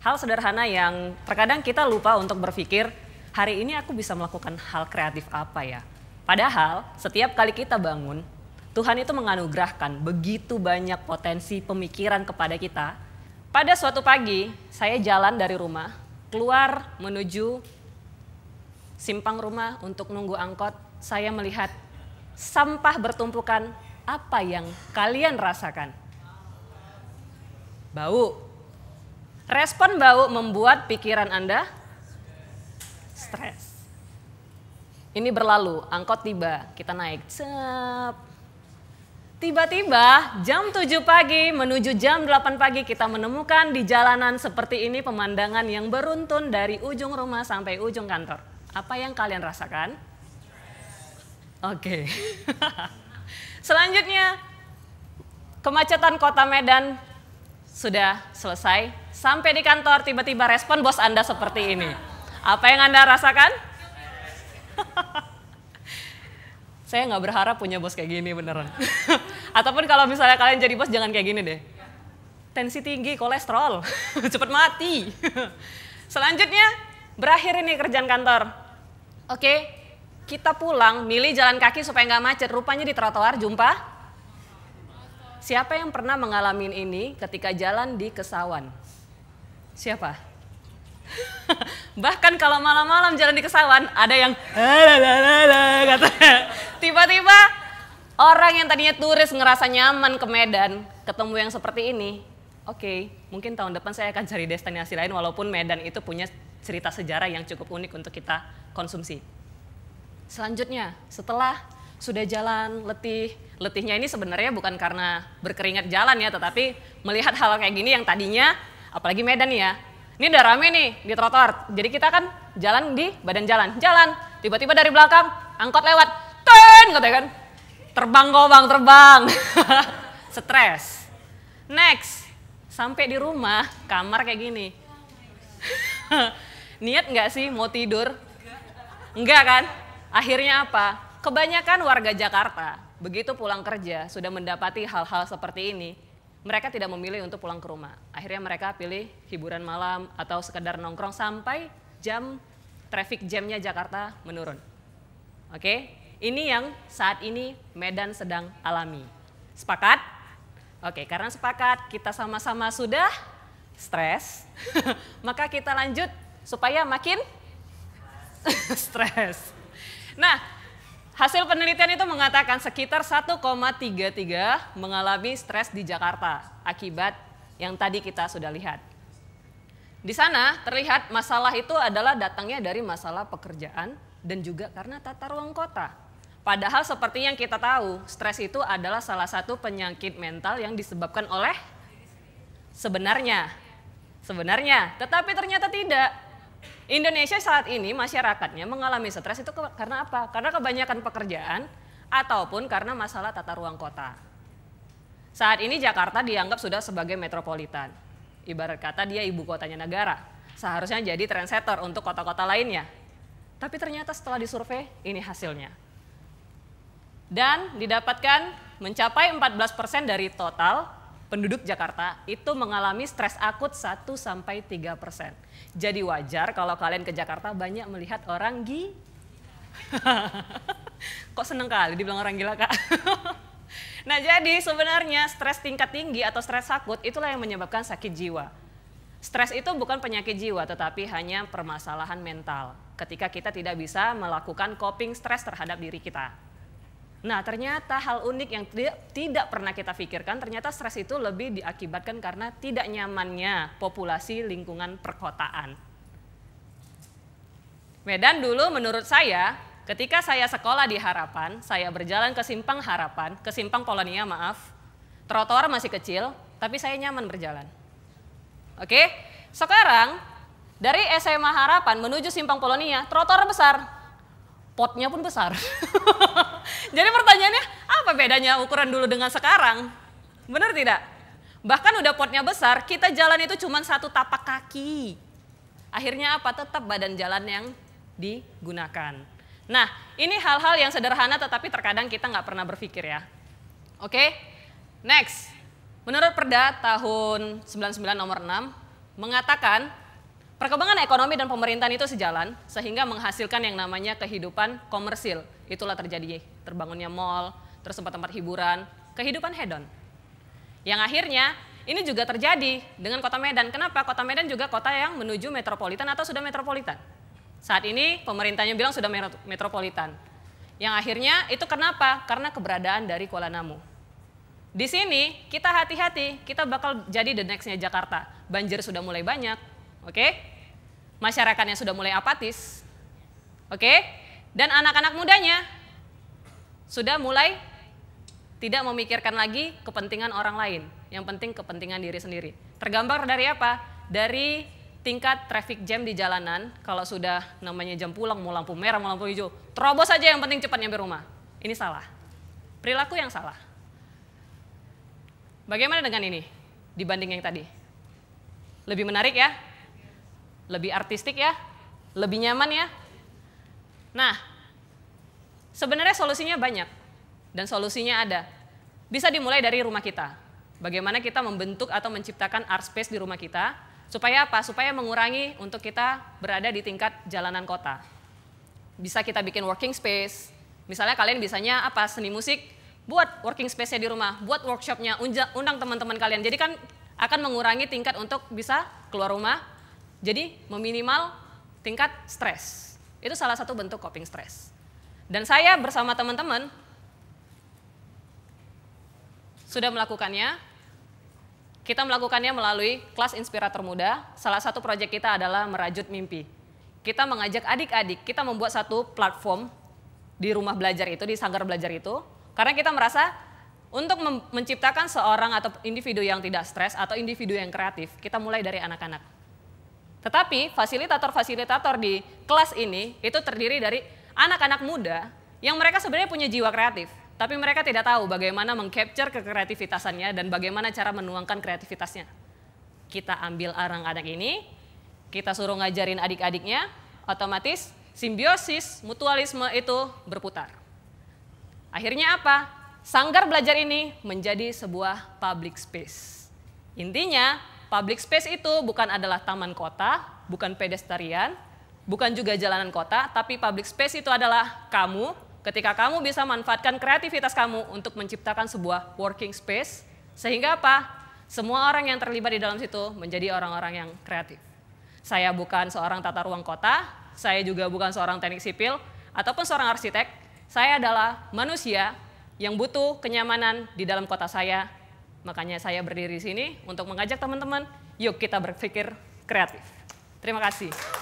hal sederhana yang terkadang kita lupa untuk berpikir, hari ini aku bisa melakukan hal kreatif apa ya? Padahal setiap kali kita bangun, Tuhan itu menganugerahkan begitu banyak potensi pemikiran kepada kita. Pada suatu pagi, saya jalan dari rumah, keluar menuju simpang rumah untuk nunggu angkot. Saya melihat sampah bertumpukan. Apa yang kalian rasakan? Bau. Respon bau membuat pikiran Anda stres. Ini berlalu, angkot tiba, kita naik. Tiba-tiba jam 7 pagi menuju jam 8 pagi kita menemukan di jalanan seperti ini pemandangan yang beruntun dari ujung rumah sampai ujung kantor. Apa yang kalian rasakan? Oke. Selanjutnya, kemacetan kota Medan sudah selesai. Sampai di kantor, tiba-tiba respon bos Anda seperti ini. Apa yang Anda rasakan? Saya nggak berharap punya bos kayak gini beneran. Ataupun kalau misalnya kalian jadi bos, jangan kayak gini deh. Tensi tinggi, kolesterol, cepat mati. Selanjutnya, berakhir ini kerjaan kantor. Oke, kita pulang, milih jalan kaki supaya nggak macet. Rupanya di trotoar jumpa. Siapa yang pernah mengalami ini ketika jalan di Kesawan? Siapa? Bahkan kalau malam-malam jalan di Kesawan, ada yang katanya. Tiba-tiba orang yang tadinya turis ngerasa nyaman ke Medan, ketemu yang seperti ini. Oke, mungkin tahun depan saya akan cari destinasi lain walaupun Medan itu punya cerita sejarah yang cukup unik untuk kita konsumsi. Selanjutnya, setelah sudah jalan letih, letihnya ini sebenarnya bukan karena berkeringat jalan ya, tetapi melihat hal kayak gini yang tadinya, apalagi Medan ya, ini udah rame nih di trotoar, jadi kita kan jalan di badan jalan, tiba-tiba dari belakang angkot lewat, ten, katanya kan, terbang kok bang, terbang, stres. Next, sampai di rumah, kamar kayak gini, niat nggak sih mau tidur? Enggak kan? Akhirnya apa? Kebanyakan warga Jakarta, begitu pulang kerja, sudah mendapati hal-hal seperti ini, mereka tidak memilih untuk pulang ke rumah. Akhirnya mereka pilih hiburan malam atau sekedar nongkrong sampai jam traffic jamnya Jakarta menurun. Oke, ini yang saat ini Medan sedang alami. Sepakat? Oke, karena sepakat kita sama-sama sudah stres, maka kita lanjut supaya makin stres. Nah, hasil penelitian itu mengatakan sekitar 1,33 mengalami stres di Jakarta akibat yang tadi kita sudah lihat. Di sana terlihat masalah itu adalah datangnya dari masalah pekerjaan dan juga karena tata ruang kota. Padahal seperti yang kita tahu, stres itu adalah salah satu penyakit mental yang disebabkan oleh sebenarnya, tetapi ternyata tidak. Indonesia saat ini masyarakatnya mengalami stres itu karena apa? Karena kebanyakan pekerjaan ataupun karena masalah tata ruang kota. Saat ini Jakarta dianggap sudah sebagai metropolitan. Ibarat kata dia ibu kotanya negara. Seharusnya jadi trendsetter untuk kota-kota lainnya. Tapi ternyata setelah disurvei ini hasilnya. Dan didapatkan mencapai 14% dari total penduduk Jakarta itu mengalami stres akut 1–3%. Jadi wajar kalau kalian ke Jakarta banyak melihat orang gila. Kok seneng kali dibilang orang gila, Kak? Nah, jadi sebenarnya stres tingkat tinggi atau stres akut itulah yang menyebabkan sakit jiwa. Stres itu bukan penyakit jiwa tetapi hanya permasalahan mental ketika kita tidak bisa melakukan coping stres terhadap diri kita. Nah, ternyata hal unik yang tidak pernah kita pikirkan, ternyata stres itu lebih diakibatkan karena tidak nyamannya populasi lingkungan perkotaan. Medan dulu menurut saya, ketika saya sekolah di Harapan, saya berjalan ke Simpang Harapan, ke Simpang Polonia maaf, trotoar masih kecil, tapi saya nyaman berjalan. Oke, sekarang dari SMA Harapan menuju Simpang Polonia, trotoar besar. Potnya pun besar. Jadi pertanyaannya, apa bedanya ukuran dulu dengan sekarang? Benar tidak? Bahkan udah potnya besar, kita jalan itu cuma satu tapak kaki. Akhirnya apa? Tetap badan jalan yang digunakan. Nah, ini hal-hal yang sederhana tetapi terkadang kita nggak pernah berpikir ya. Oke, next. Menurut Perda tahun 99 nomor 6, mengatakan perkembangan ekonomi dan pemerintahan itu sejalan sehingga menghasilkan yang namanya kehidupan komersil. Itulah terjadi terbangunnya mal, terus tempat-tempat hiburan, kehidupan hedon. Yang akhirnya ini juga terjadi dengan kota Medan. Kenapa? Kota Medan juga kota yang menuju metropolitan atau sudah metropolitan. Saat ini pemerintahnya bilang sudah metropolitan. Yang akhirnya itu kenapa? Karena keberadaan dari Kuala Namu. Di sini kita hati-hati, kita bakal jadi the next-nya Jakarta. Banjir sudah mulai banyak, oke? Masyarakatnya sudah mulai apatis, oke? Dan anak-anak mudanya sudah mulai tidak memikirkan lagi kepentingan orang lain. Yang penting kepentingan diri sendiri. Tergambar dari apa? Dari tingkat traffic jam di jalanan. Kalau sudah namanya jam pulang, mau lampu merah, mau lampu hijau, terobos aja yang penting cepat nyampe rumah. Ini salah. Perilaku yang salah. Bagaimana dengan ini dibanding yang tadi? Lebih menarik ya? Lebih artistik ya? Lebih nyaman ya? Nah, sebenarnya solusinya banyak dan solusinya ada. Bisa dimulai dari rumah kita. Bagaimana kita membentuk atau menciptakan art space di rumah kita, supaya apa? Supaya mengurangi untuk kita berada di tingkat jalanan kota. Bisa kita bikin working space. Misalnya kalian bisanya apa? Seni musik. Buat working space-nya di rumah, buat workshopnya, undang teman-teman kalian. Jadi kan akan mengurangi tingkat untuk bisa keluar rumah, jadi meminimal tingkat stres. Itu salah satu bentuk coping stres. Dan saya bersama teman-teman sudah melakukannya. Kita melakukannya melalui kelas Inspirator Muda. Salah satu proyek kita adalah Merajut Mimpi. Kita mengajak adik-adik, kita membuat satu platform di rumah belajar itu, di sanggar belajar itu. Karena kita merasa untuk menciptakan seorang atau individu yang tidak stres atau individu yang kreatif, kita mulai dari anak-anak. Tetapi fasilitator-fasilitator di kelas ini itu terdiri dari anak-anak muda yang mereka sebenarnya punya jiwa kreatif, tapi mereka tidak tahu bagaimana meng-capture kekreativitasannya dan bagaimana cara menuangkan kreativitasnya. Kita ambil anak-anak ini, kita suruh ngajarin adik-adiknya, otomatis simbiosis, mutualisme itu berputar. Akhirnya apa? Sanggar belajar ini menjadi sebuah public space. Intinya, public space itu bukan adalah taman kota, bukan pedestarian, bukan juga jalanan kota, tapi public space itu adalah kamu ketika kamu bisa manfaatkan kreativitas kamu untuk menciptakan sebuah working space, sehingga apa? Semua orang yang terlibat di dalam situ menjadi orang-orang yang kreatif. Saya bukan seorang tata ruang kota, saya juga bukan seorang teknik sipil, ataupun seorang arsitek. Saya adalah manusia yang butuh kenyamanan di dalam kota saya. Makanya saya berdiri di sini untuk mengajak teman-teman, yuk kita berpikir kreatif. Terima kasih.